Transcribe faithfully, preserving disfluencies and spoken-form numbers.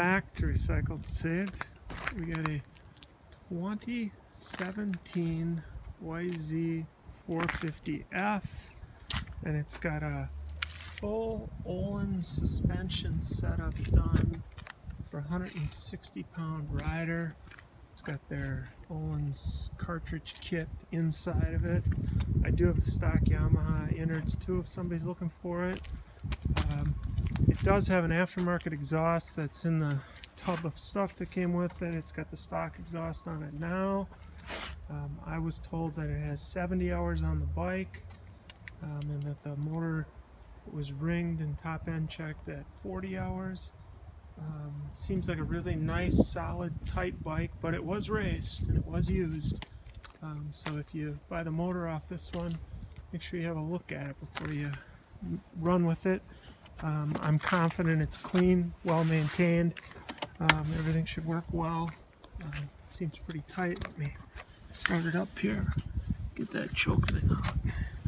back to Recycled Saved. We got a twenty seventeen Y Z four fifty F, and it's got a full Ohlins suspension setup done for one hundred sixty pound rider. It's got their Ohlins cartridge kit inside of it. I do have the stock Yamaha innards too if somebody's looking for it. Um, it does have an aftermarket exhaust that's in the tub of stuff that came with it. It's got the stock exhaust on it now. Um, I was told that it has seventy hours on the bike, um, and that the motor was ringed and top end checked at forty hours. Um, seems like a really nice, solid, tight bike, but it was raced and it was used. Um, so if you buy the motor off this one, make sure you have a look at it before you run with it. Um, I'm confident it's clean, well maintained. Um, everything should work well. Um, seems pretty tight. Let me start it up here. Get that choke thing out.